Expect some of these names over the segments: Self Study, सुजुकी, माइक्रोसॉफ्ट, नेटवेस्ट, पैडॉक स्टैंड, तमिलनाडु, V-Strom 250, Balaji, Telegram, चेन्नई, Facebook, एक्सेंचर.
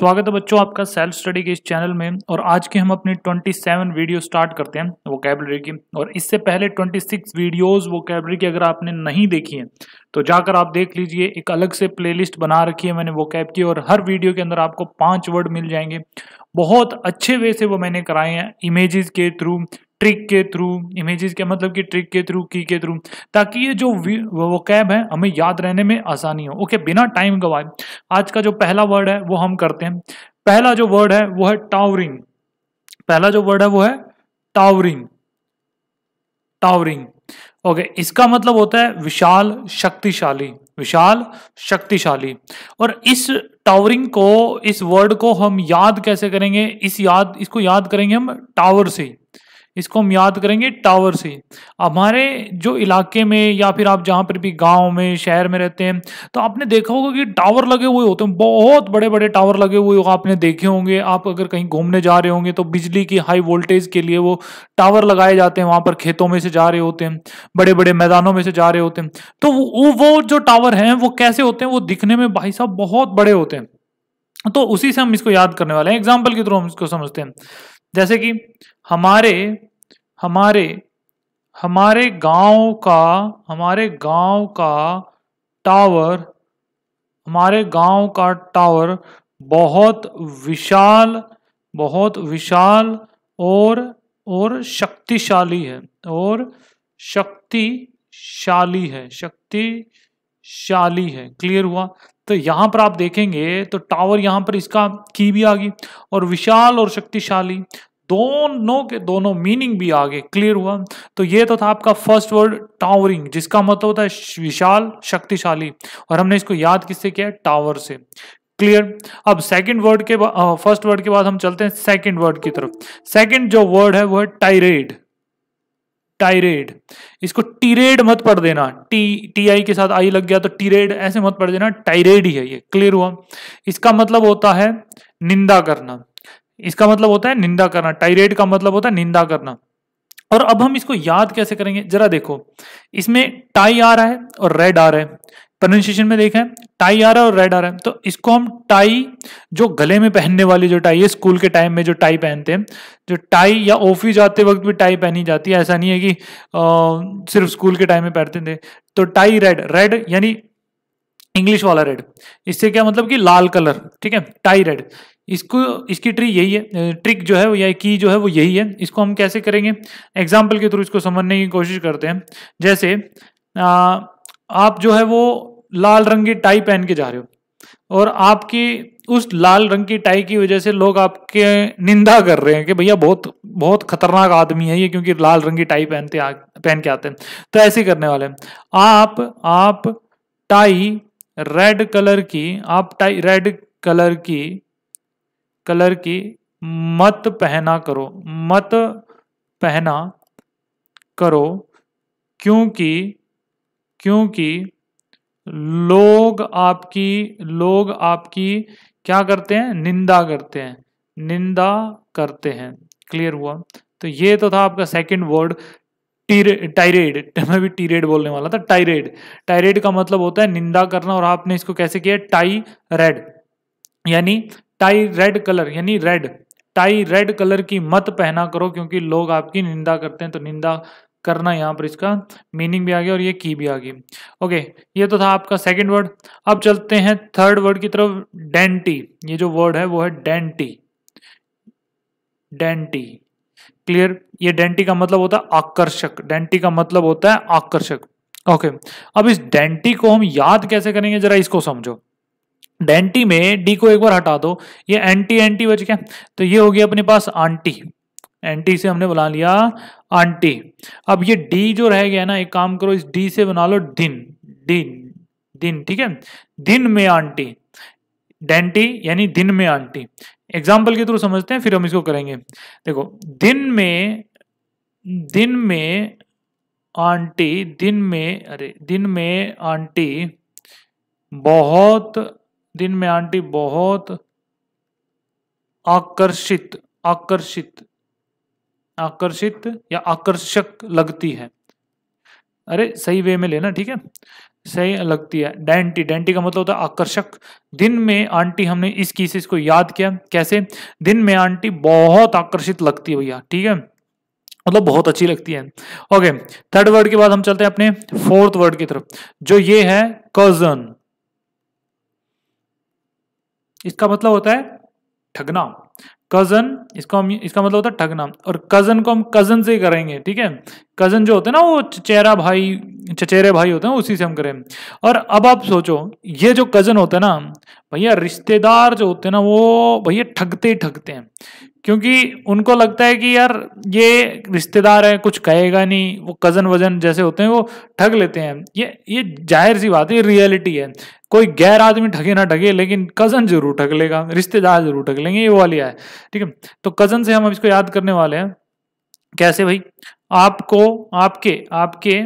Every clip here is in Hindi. स्वागत है बच्चों आपका सेल्फ स्टडी के इस चैनल में। और आज के हम अपनी 27 वीडियो स्टार्ट करते हैं वोकैबुलरी की। और इससे पहले 26 वीडियोस वोकैबुलरी की अगर आपने नहीं देखी हैं तो जाकर आप देख लीजिए। एक अलग से प्लेलिस्ट बना रखी है मैंने वोकैब की, और हर वीडियो के अंदर आपको 5 वर्ड मिल जाएंगे। बहुत अच्छे वे से वो मैंने कराए हैं, इमेजेस के थ्रू, ट्रिक के थ्रू, इमेजेस के मतलब कि ट्रिक के थ्रू, की के थ्रू, ताकि ये जो वोकैब है हमें याद रहने में आसानी हो। ओके, बिना टाइम गवाए आज का जो पहला वर्ड है वो हम करते हैं। पहला जो वर्ड है वो है टावरिंग। पहला जो वर्ड है वो है टावरिंग। टावरिंग, ओके, इसका मतलब होता है विशाल, शक्तिशाली। विशाल, शक्तिशाली। और इस टावरिंग को, इस वर्ड को हम याद कैसे करेंगे? इसको याद करेंगे हम टावर से। इसको हम याद करेंगे टावर से। हमारे जो इलाके में या फिर आप जहाँ पर भी गांव में, शहर में रहते हैं तो आपने देखा होगा कि टावर लगे हुए होते हैं, बहुत बड़े बड़े टावर लगे हुए आपने देखे होंगे। आप अगर कहीं घूमने जा रहे होंगे तो बिजली की हाई वोल्टेज के लिए वो टावर लगाए जाते हैं, वहाँ पर खेतों में से जा रहे होते हैं, बड़े बड़े मैदानों में से जा रहे होते हैं। तो वो जो टावर हैं वो कैसे होते हैं? वो दिखने में भाई साहब बहुत बड़े होते हैं। तो उसी से हम इसको याद करने वाले हैं, एग्जाम्पल के थ्रू हम इसको समझते हैं। जैसे कि हमारे हमारे हमारे गांव का टावर, बहुत विशाल, और शक्तिशाली है, क्लियर हुआ? तो यहाँ पर आप देखेंगे तो टावर, यहाँ पर इसका की भी आ गई, और विशाल और शक्तिशाली दोनों के दोनों मीनिंग भी आगे। क्लियर हुआ? तो ये तो था आपका फर्स्ट वर्ड टावरिंग, जिसका मतलब होता है विशाल, शक्तिशाली, और हमने इसको याद किससे किया? टावर से। क्लियर? अब सेकंड वर्ड के फर्स्ट वर्ड के बाद हम चलते हैं सेकंड वर्ड की तरफ। सेकंड जो वर्ड है वो है टाइरेड। टाइरेड, इसको टीरेड मत पढ़ देना, टी आई के साथ आई लग गया तो टीरेड ऐसे मत पढ़ देना, टाइरेड ही है ये। क्लियर हुआ? इसका मतलब होता है निंदा करना। टाइरेड का मतलब होता है निंदा करना। और अब हम इसको याद कैसे करेंगे, जरा देखो। इसमें टाई आ रहा है और रेड आ रहा है, प्रोनाउंसिएशन में देखें टाई आ रहा है और रेड आ रहा है। तो इसको हम टाई, जो गले में पहनने वाली जो टाई है, स्कूल के टाइम में जो टाई पहनते हैं, जो टाई, या ऑफिस जाते वक्त भी टाई पहनी जाती है, ऐसा नहीं है कि सिर्फ स्कूल के टाइम में पहनते थे। तो टाई रेड, रेड यानी इंग्लिश वाला रेड, इससे क्या मतलब कि लाल कलर, ठीक है, टाई रेड। इसको, इसकी ट्रिक यही है, ट्रिक जो है या की जो है वो यही है। इसको हम कैसे करेंगे, एग्जाम्पल के थ्रू इसको समझने की कोशिश करते हैं। जैसे आप जो है वो लाल रंग की टाई पहन के जा रहे हो, और आपकी उस लाल रंग की टाई की वजह से लोग आपके निंदा कर रहे हैं कि भैया बहुत बहुत खतरनाक आदमी है ये, क्योंकि लाल रंग की टाई पहन के आते हैं। तो ऐसे करने वाले हैं आप टाई रेड कलर की, मत पहना करो, क्योंकि लोग आपकी क्या करते हैं? निंदा करते हैं, क्लियर हुआ? तो ये तो था आपका सेकंड वर्ड टाइरेड। मैं भी टीरेड बोलने वाला था, टाइरेड। टाइरेड का मतलब होता है निंदा करना, और आपने इसको कैसे किया? टाई रेड, यानी टाई रेड कलर, यानी रेड, टाई रेड कलर की मत पहना करो क्योंकि लोग आपकी निंदा करते हैं। तो निंदा करना, यहाँ पर इसका मीनिंग भी आ गया और ये की भी आ गई। ओके, ये तो था आपका सेकंड वर्ड। अब चलते हैं थर्ड वर्ड की तरफ, डेंटी। ये जो वर्ड है वो है डेंटी। क्लियर? ये डेंटी का मतलब होता है आकर्षक। ओके, अब इस डेंटी को हम याद कैसे करेंगे, जरा इसको समझो। डेंटी में डी को एक बार हटा दो, ये एंटी एंटी बच गया, तो ये हो गया अपने पास आंटी। एंटी से हमने बना लिया आंटी। अब ये डी जो रह गया ना, एक काम करो, इस डी से बना लो दिन। ठीक है, दिन में आंटी। डेंटी यानी दिन में आंटी। एग्जाम्पल के थ्रू समझते हैं, फिर हम इसको करेंगे। देखो, दिन में आंटी बहुत आकर्षित या आकर्षक लगती है। अरे सही वे में लेना, ठीक है। सही लगती है। डेंटी, डेंटी का मतलब होता है आकर्षक। दिन में आंटी, हमने इस केसेस को याद किया कैसे, दिन में आंटी बहुत आकर्षित लगती है भैया, ठीक है, मतलब बहुत अच्छी लगती है। ओके, थर्ड वर्ड के बाद हम चलते हैं अपने फोर्थ वर्ड की तरफ, जो ये है कजन। इसका मतलब होता है ठगना, कजन, इसका मतलब होता है ठगना। और कजन को हम कजन से ही करेंगे, ठीक है, कजन जो होते हैं ना वो चचेरा भाई, चचेरे भाई होते हैं, उसी से हम करें। और अब आप सोचो, ये जो कजन होता है ना भैया, रिश्तेदार जो होते हैं ना वो भैया ठगते ही ठगते हैं, क्योंकि उनको लगता है कि यार ये रिश्तेदार है, कुछ कहेगा नहीं, वो कजन वजन जैसे होते हैं वो ठग लेते हैं। ये जाहिर सी बात है, ये रियलिटी है, कोई गैर आदमी ठगे ना ठगे लेकिन कजन जरूर ठग लेगा, रिश्तेदार जरूर ठग लेंगे, ये वाली है, ठीक है। तो कजन से हम इसको याद करने वाले हैं कैसे भाई, आपको आपके आपके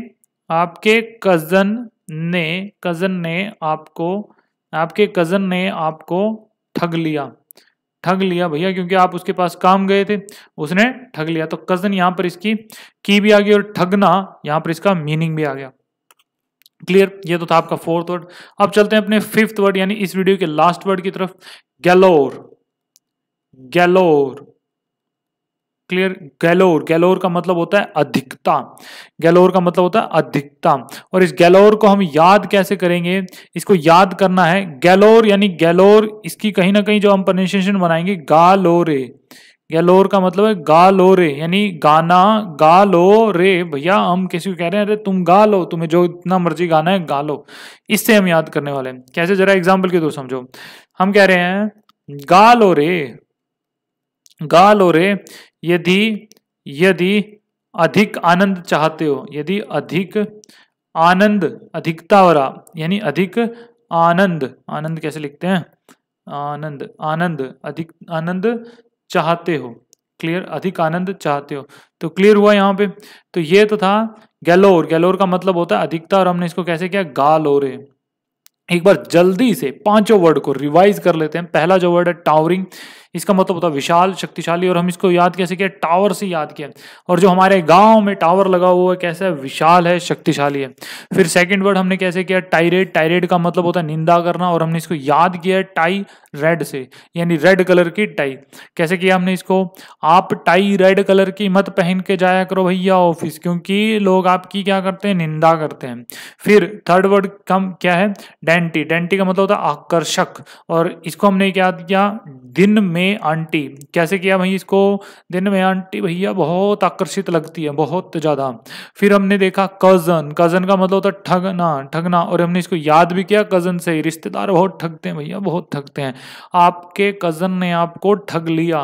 आपके कजन ने आपको, आपके कजन ने आपको ठग लिया भैया, क्योंकि आप उसके पास काम गए थे, उसने ठग लिया। तो कजन यहाँ पर इसकी की भी आ गई और ठगना यहाँ पर इसका मीनिंग भी आ गया। क्लियर, ये तो था आपका फोर्थ वर्ड। अब चलते हैं अपने फिफ्थ वर्ड यानी इस वीडियो के लास्ट वर्ड की तरफ, galore. Galore, clear, galore, galore का मतलब होता है अधिकता, गैलोर का मतलब होता है अधिकता। और इस गैलोर को हम याद कैसे करेंगे, इसको याद करना है गैलोर यानी गैलोर, इसकी कहीं ना कहीं जो हम प्रोनाउंसिएशन बनाएंगे गालोरे, गैलोर का मतलब है गालोरे यानी गाना, गालोरे भैया हम किसी को कह रहे हैं अरे तुम गा लो, तुम्हें जो इतना मर्जी गाना है गा लो, इससे हम याद करने वाले हैं कैसे, जरा एग्जाम्पल के दो समझो। हम कह रहे हैं गालोरे यदि यदि अधिक आनंद चाहते हो, यदि अधिक आनंद, अधिकता वाला यानी अधिक आनंद, आनंद कैसे लिखते हैं, आनंद, आनंद, अधिक आनंद चाहते हो, क्लियर, अधिक आनंद चाहते हो। तो क्लियर हुआ यहाँ पे। तो ये तो था गैलोर, गैलोर का मतलब होता है अधिकता, और हमने इसको कैसे किया, गालोरे। एक बार जल्दी से पांचों वर्ड को रिवाइज कर लेते हैं। पहला जो वर्ड है टावरिंग, इसका मतलब होता है विशाल, शक्तिशाली, और हम इसको याद कैसे किया, टावर से याद किया। और जो हमारे गांव में टावर लगा हुआ है कैसा है, विशाल है, शक्तिशाली है। फिर सेकंड वर्ड हमने कैसे किया, टाइरेड, टाइरेड का मतलब होता है निंदा करना, और हमने इसको याद किया टाई रेड से, यानी रेड कलर की टाई। कैसे किया हमने इसको, आप टाई रेड कलर की मत पहन के जाया करो भैया ऑफिस, क्योंकि लोग आपकी क्या करते हैं, निंदा करते हैं। फिर थर्ड वर्ड कम क्या है, डेंटी, डेंटी का मतलब होता है आकर्षक, और इसको हमने याद किया दिन में आंटी। कैसे किया भाई इसको, दिन में आंटी भैया बहुत आकर्षित लगती है, बहुत ज़्यादा। फिर हमने देखा कज़न, कज़न का मतलब होता है ठगना, ठगना, और हमने इसको याद भी किया कज़न से ही, रिश्तेदार बहुत ठगते हैं भैया, बहुत ठगते हैं, आपके कज़न ने आपको ठग लिया।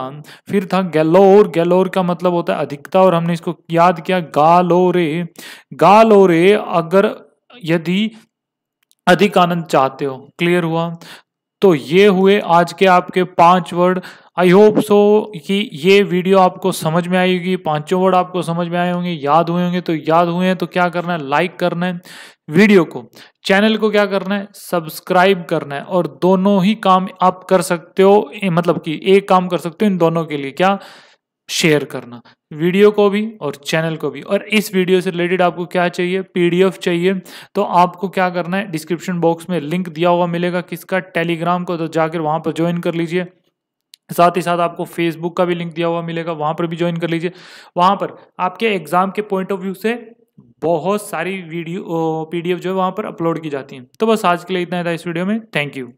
फिर था गैलोर, गैलोर का मतलब होता है अधिकता, और हमने इसको याद किया गालोरे, गालोरे अगर यदि अधिक आनंद चाहते हो। क्लियर हुआ। तो ये हुए आज के आपके पांच वर्ड। आई होप सो कि ये वीडियो आपको समझ में आई होगी, पांचों वर्ड आपको समझ में आए होंगे, याद हुए होंगे। तो याद हुए हैं तो क्या करना है, लाइक करना है वीडियो को, चैनल को क्या करना है, सब्सक्राइब करना है। और दोनों ही काम आप कर सकते हो, मतलब कि एक काम कर सकते हो इन दोनों के लिए, क्या, शेयर करना वीडियो को भी और चैनल को भी। और इस वीडियो से रिलेटेड आपको क्या चाहिए, पीडीएफ चाहिए, तो आपको क्या करना है, डिस्क्रिप्शन बॉक्स में लिंक दिया हुआ मिलेगा किसका, टेलीग्राम को, तो जाकर वहां पर ज्वाइन कर लीजिए। साथ ही साथ आपको फेसबुक का भी लिंक दिया हुआ मिलेगा, वहां पर भी ज्वाइन कर लीजिए। वहां पर आपके एग्जाम के पॉइंट ऑफ व्यू से बहुत सारी वीडियो, पीडीएफ जो है वहां पर अपलोड की जाती है। तो बस आज के लिए इतना था इस वीडियो में, थैंक यू।